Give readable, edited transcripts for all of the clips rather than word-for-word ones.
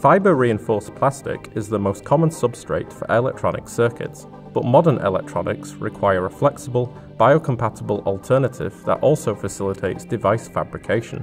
Fiber-reinforced plastic is the most common substrate for electronic circuits, but modern electronics require a flexible, biocompatible alternative that also facilitates device fabrication.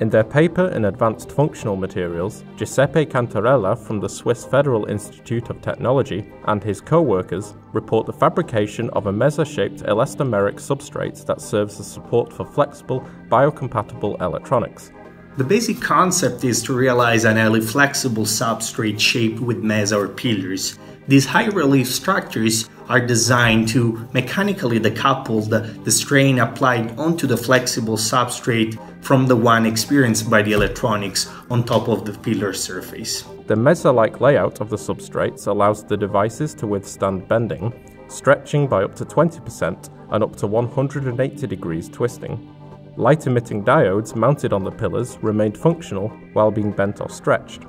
In their paper in Advanced Functional Materials, Giuseppe Cantarella from the Swiss Federal Institute of Technology and his co-workers report the fabrication of a meso-shaped elastomeric substrate that serves as support for flexible, biocompatible electronics. The basic concept is to realize an highly flexible substrate shaped with mesa or pillars. These high relief structures are designed to mechanically decouple the strain applied onto the flexible substrate from the one experienced by the electronics on top of the pillar surface. The mesa-like layout of the substrates allows the devices to withstand bending, stretching by up to 20% and up to 180 degrees twisting. Light-emitting diodes mounted on the pillars remained functional while being bent or stretched.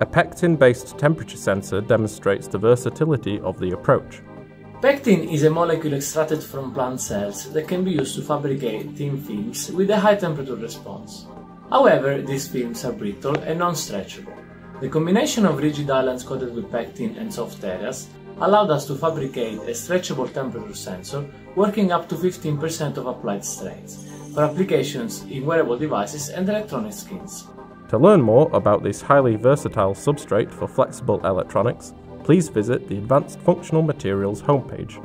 A pectin-based temperature sensor demonstrates the versatility of the approach. Pectin is a molecule extracted from plant cells that can be used to fabricate thin films with a high temperature response. However, these films are brittle and non-stretchable. The combination of rigid islands coated with pectin and soft areas allowed us to fabricate a stretchable temperature sensor working up to 15% of applied strains for applications in wearable devices and electronic skins. To learn more about this highly versatile substrate for flexible electronics, please visit the Advanced Functional Materials homepage.